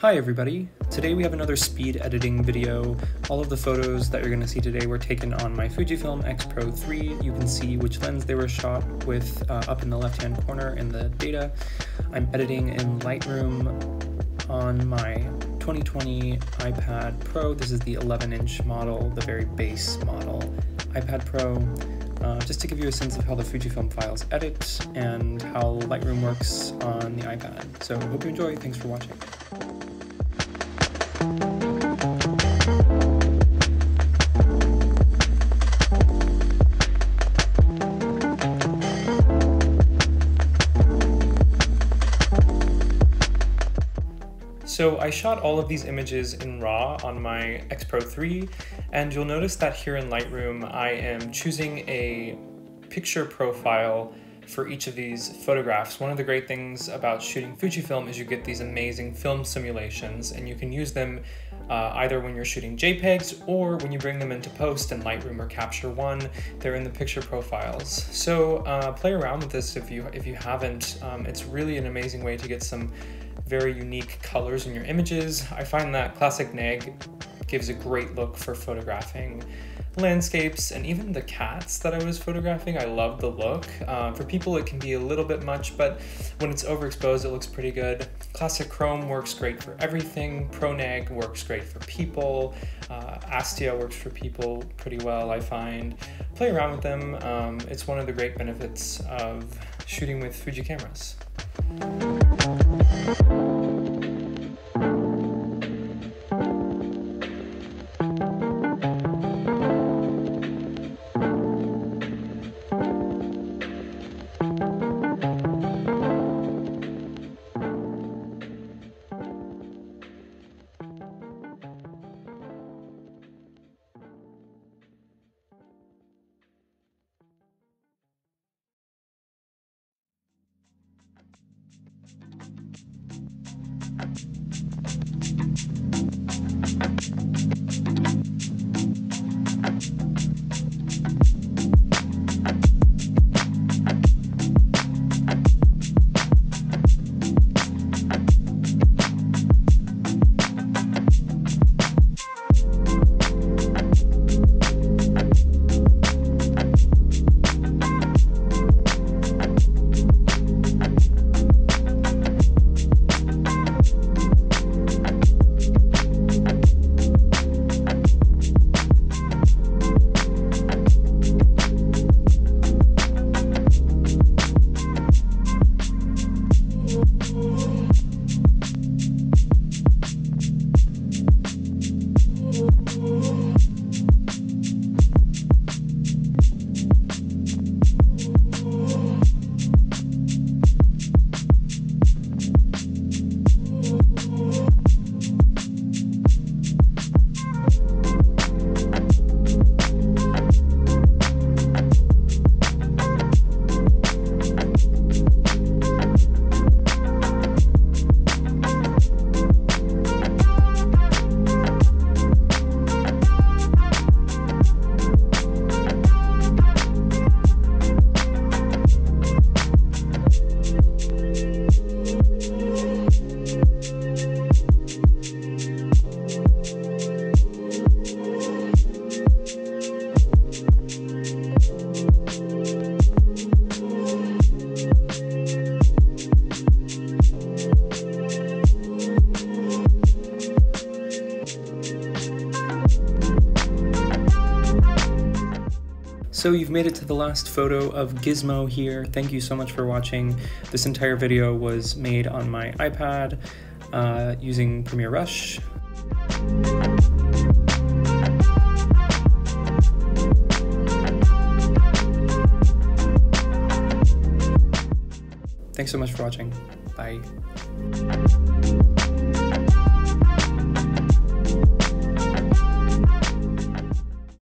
Hi everybody! Today we have another speed editing video. All of the photos that you're going to see today were taken on my Fujifilm X-Pro 3. You can see which lens they were shot with up in the left-hand corner in the data. I'm editing in Lightroom on my 2020 iPad Pro. This is the 11-inch model, the very base model iPad Pro. Just to give you a sense of how the Fujifilm files edit and how Lightroom works on the iPad. So hope you enjoy. Thanks for watching. So I shot all of these images in RAW on my X-Pro 3, and you'll notice that here in Lightroom I am choosing a picture profile for each of these photographs. One of the great things about shooting Fujifilm is you get these amazing film simulations, and you can use them either when you're shooting JPEGs or when you bring them into post in Lightroom or Capture One. They're in the picture profiles. So play around with this if you haven't. It's really an amazing way to get some very unique colors in your images. I find that Classic Neg gives a great look for photographing landscapes, and even the cats that I was photographing, I love the look. For people it can be a little bit much, but when it's overexposed it looks pretty good. Classic Chrome works great for everything. Pro Neg works great for people. Astia works for people pretty well, I find. Play around with them. It's one of the great benefits of shooting with Fuji cameras. So you've made it to the last photo of Gizmo here. Thank you so much for watching. This entire video was made on my iPad using Premiere Rush. Thanks so much for watching. Bye.